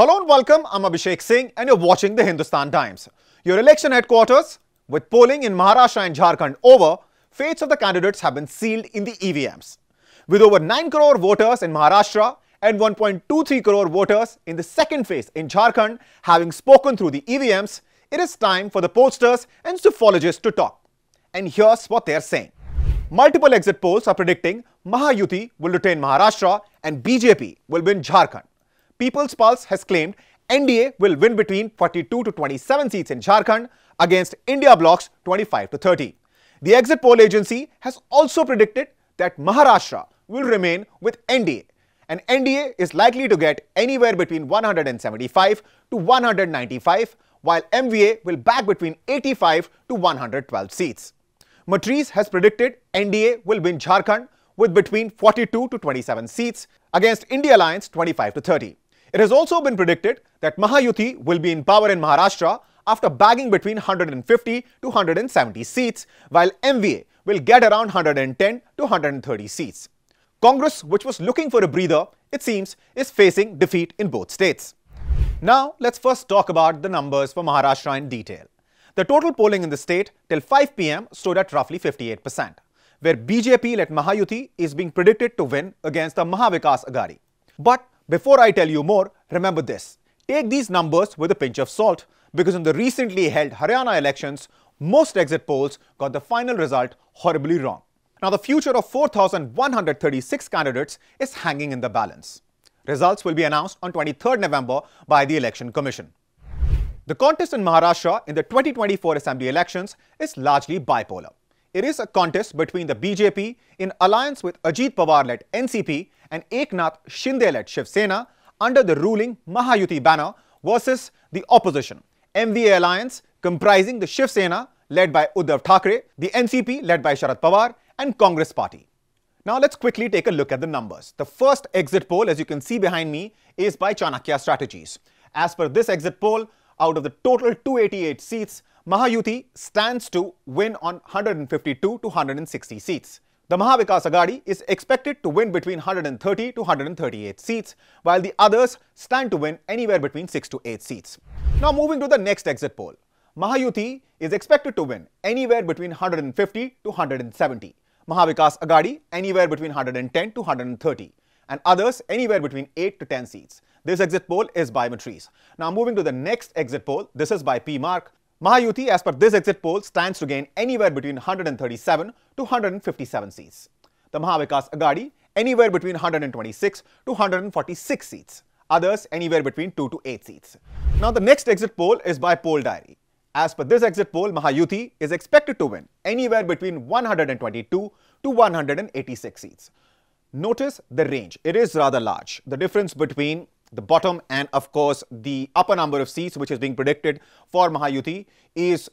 Hello and welcome, I'm Abhishek Singh and you're watching the Hindustan Times. Your election headquarters, with polling in Maharashtra and Jharkhand over, fates of the candidates have been sealed in the EVMs. With over 9 crore voters in Maharashtra and 1.23 crore voters in the second phase in Jharkhand having spoken through the EVMs, it is time for the pollsters and psephologists to talk. And here's what they're saying. Multiple exit polls are predicting Mahayuti will retain Maharashtra and BJP will win Jharkhand. People's Pulse has claimed NDA will win between 42 to 27 seats in Jharkhand against India Bloc's 25 to 30. The exit poll agency has also predicted that Maharashtra will remain with NDA, and NDA is likely to get anywhere between 175 to 195, while MVA will back between 85 to 112 seats. Matriz has predicted NDA will win Jharkhand with between 42 to 27 seats against India Alliance 25 to 30. It has also been predicted that Mahayuti will be in power in Maharashtra after bagging between 150 to 170 seats, while MVA will get around 110 to 130 seats. Congress, which was looking for a breather, it seems, is facing defeat in both states. Now, let's first talk about the numbers for Maharashtra in detail. The total polling in the state till 5 pm stood at roughly 58%, where BJP-led Mahayuti is being predicted to win against the Mahavikas Aghadi. But before I tell you more, remember this. Take these numbers with a pinch of salt, because in the recently held Haryana elections, most exit polls got the final result horribly wrong. Now the future of 4,136 candidates is hanging in the balance. Results will be announced on 23rd November by the Election Commission. The contest in Maharashtra in the 2024 assembly elections is largely bipolar. It is a contest between the BJP in alliance with Ajit Pawar-led NCP and Eknath Shinde-led Shiv Sena under the ruling Mahayuti banner versus the opposition MVA alliance comprising the Shiv Sena led by Uddhav Thackeray, the NCP led by Sharad Pawar and Congress party. Now let's quickly take a look at the numbers. The first exit poll, as you can see behind me, is by Chanakya Strategies. As per this exit poll, out of the total 288 seats, Mahayuti stands to win on 152 to 160 seats. The Mahavikas Aghadi is expected to win between 130 to 138 seats, while the others stand to win anywhere between 6 to 8 seats. Now moving to the next exit poll. Mahayuti is expected to win anywhere between 150 to 170. Mahavikas Aghadi anywhere between 110 to 130. And others anywhere between 8 to 10 seats. This exit poll is by Matriz. Now moving to the next exit poll, this is by P. Mark. Mahayuti, as per this exit poll, stands to gain anywhere between 137 to 157 seats. The Mahavikas Aghadi, anywhere between 126 to 146 seats. Others, anywhere between 2 to 8 seats. Now, the next exit poll is by Poll Diary. As per this exit poll, Mahayuti is expected to win anywhere between 122 to 186 seats. Notice the range. It is rather large. The difference between the bottom and, of course, the upper number of seats which is being predicted for Mahayuti is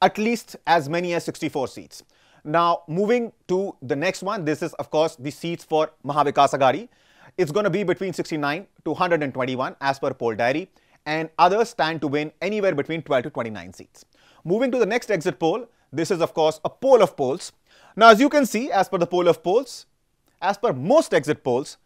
at least as many as 64 seats. Now, moving to the next one, this is, of course, the seats for Mahavikas Aghadi. It's going to be between 69 to 121 as per Poll Diary, and others stand to win anywhere between 12 to 29 seats. Moving to the next exit poll, this is, of course, a poll of polls. Now, as you can see, as per the poll of polls, as per most exit polls,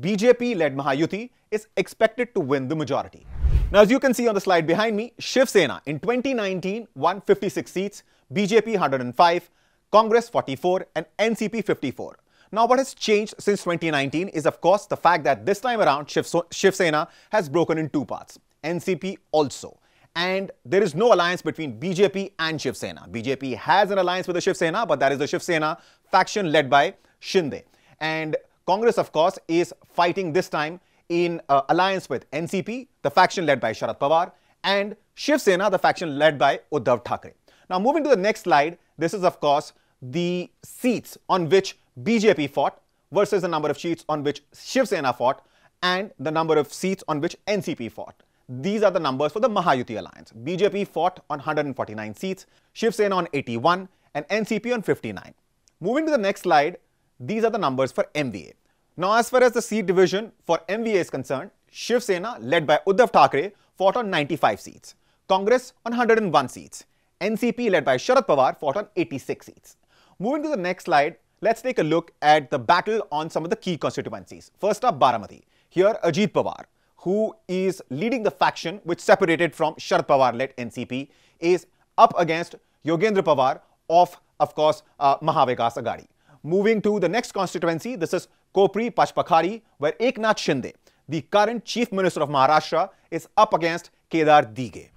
BJP-led Mahayuti is expected to win the majority. Now, as you can see on the slide behind me, Shiv Sena in 2019 won 56 seats, BJP 105, Congress 44 and NCP 54. Now, what has changed since 2019 is, of course, the fact that this time around Shiv Sena has broken in two parts, NCP also. And there is no alliance between BJP and Shiv Sena. BJP has an alliance with the Shiv Sena, but that is the Shiv Sena faction led by Shinde. And Congress, of course, is fighting this time in alliance with NCP, the faction led by Sharad Pawar, and Shiv Sena, the faction led by Uddhav Thackeray. Now, moving to the next slide, this is, of course, the seats on which BJP fought versus the number of seats on which Shiv Sena fought and the number of seats on which NCP fought. These are the numbers for the Mahayuti alliance. BJP fought on 149 seats, Shiv Sena on 81, and NCP on 59. Moving to the next slide, these are the numbers for MVA. Now, as far as the seat division for MVA is concerned, Shiv Sena, led by Uddhav Thackeray, fought on 95 seats. Congress on 101 seats. NCP, led by Sharad Pawar, fought on 86 seats. Moving to the next slide, let's take a look at the battle on some of the key constituencies. First up, Baramati. Here, Ajit Pawar, who is leading the faction which separated from Sharad Pawar-led NCP, is up against Yogendra Pavar of course, Mahavikas Aghadi. Moving to the next constituency, this is Kopri Pachpakhari, where Eknath Shinde, the current Chief Minister of Maharashtra, is up against Kedar Dighe.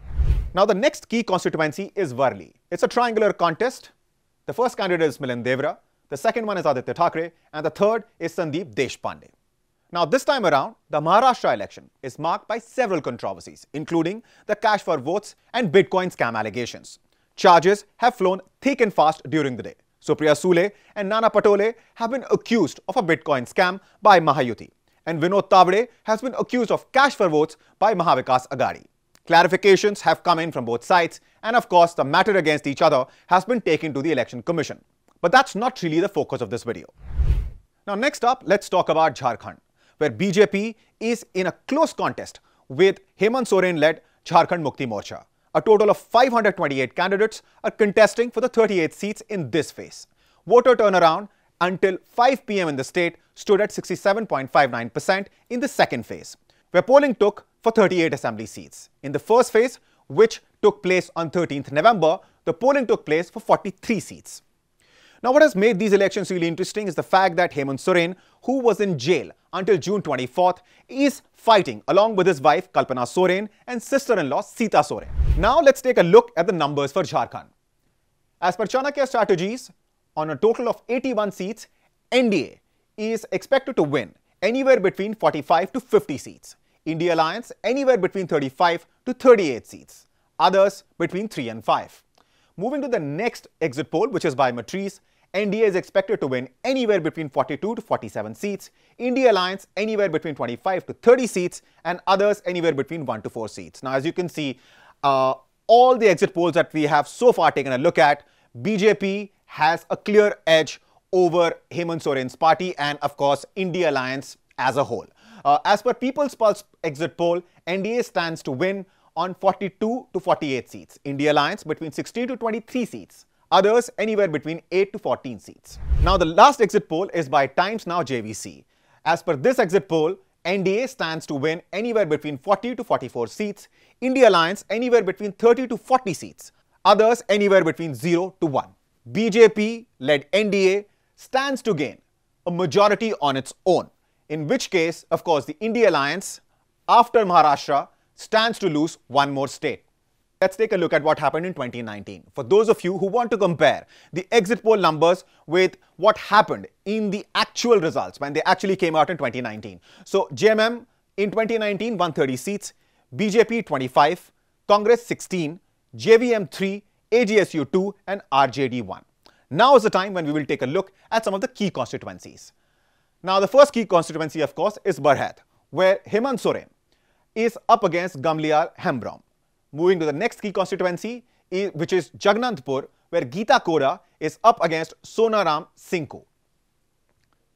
Now, the next key constituency is Varli. It's a triangular contest. The first candidate is Milind Devra, the second one is Aditya Thackeray, and the third is Sandeep Deshpande. Now, this time around, the Maharashtra election is marked by several controversies, including the cash for votes and Bitcoin scam allegations. Charges have flown thick and fast during the day. Supriya Sule and Nana Patole have been accused of a Bitcoin scam by Mahayuti, and Vinod Tavade has been accused of cash for votes by Mahavikas Aghadi. Clarifications have come in from both sides, and of course, the matter against each other has been taken to the Election Commission. But that's not really the focus of this video. Now, next up, let's talk about Jharkhand, where BJP is in a close contest with Hemant Soren-led Jharkhand Mukti Morcha. A total of 528 candidates are contesting for the 38 seats in this phase. Voter turnaround until 5 p.m. in the state stood at 67.59% in the second phase, where polling took for 38 assembly seats. In the first phase, which took place on 13th November, the polling took place for 43 seats. Now, what has made these elections really interesting is the fact that Hemant Soren, who was in jail until June 24th, is fighting along with his wife Kalpana Soren and sister-in-law Sita Soren. Now, let's take a look at the numbers for Jharkhand. As per Chanakya Strategies, on a total of 81 seats, NDA is expected to win anywhere between 45 to 50 seats. India Alliance anywhere between 35 to 38 seats. Others between 3 and 5. Moving to the next exit poll, which is by Matrice, NDA is expected to win anywhere between 42 to 47 seats, India Alliance anywhere between 25 to 30 seats, and others anywhere between 1 to 4 seats. Now, as you can see, all the exit polls that we have so far taken a look at, BJP has a clear edge over Hemant Soren's party and, of course, India Alliance as a whole. As per People's Pulse exit poll, NDA stands to win on 42 to 48 seats, India Alliance between 16 to 23 seats. Others anywhere between 8 to 14 seats. Now, the last exit poll is by Times Now JVC. As per this exit poll, NDA stands to win anywhere between 40 to 44 seats, India Alliance anywhere between 30 to 40 seats, others anywhere between 0 to 1. BJP-led NDA stands to gain a majority on its own, in which case, of course, the India Alliance, after Maharashtra, stands to lose one more state. Let's take a look at what happened in 2019. For those of you who want to compare the exit poll numbers with what happened in the actual results when they actually came out in 2019. So, JMM in 2019, 130 seats, BJP 25, Congress 16, JVM 3, AGSU 2 and RJD 1. Now is the time when we will take a look at some of the key constituencies. Now, the first key constituency, of course, is Barhat, where Hemant Soren is up against Gamliel Hembrom. Moving to the next key constituency, which is Jagnanthpur, where Geeta Kora is up against Sonaram Singko.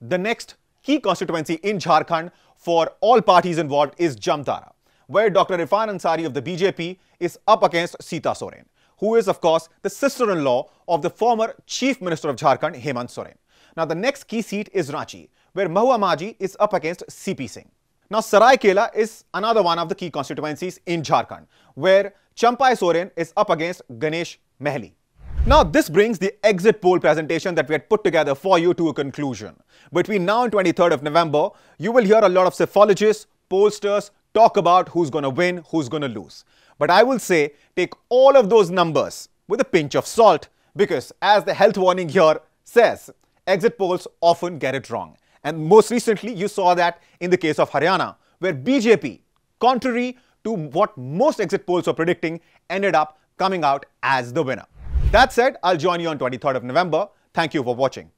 The next key constituency in Jharkhand for all parties involved is Jamtara, where Dr. Irfan Ansari of the BJP is up against Sita Soren, who is, of course, the sister-in-law of the former Chief Minister of Jharkhand, Hemant Soren. Now, the next key seat is Ranchi, where Mahua Maji is up against CP Singh. Now, Saraikela is another one of the key constituencies in Jharkhand, where Champai Soren is up against Ganesh Mehli. Now, this brings the exit poll presentation that we had put together for you to a conclusion. Between now and 23rd of November, you will hear a lot of psephologists, pollsters talk about who's going to win, who's going to lose. But I will say, take all of those numbers with a pinch of salt, because as the health warning here says, exit polls often get it wrong. And most recently, you saw that in the case of Haryana, where BJP, contrary to what most exit polls were predicting, ended up coming out as the winner. That said, I'll join you on 23rd of November. Thank you for watching.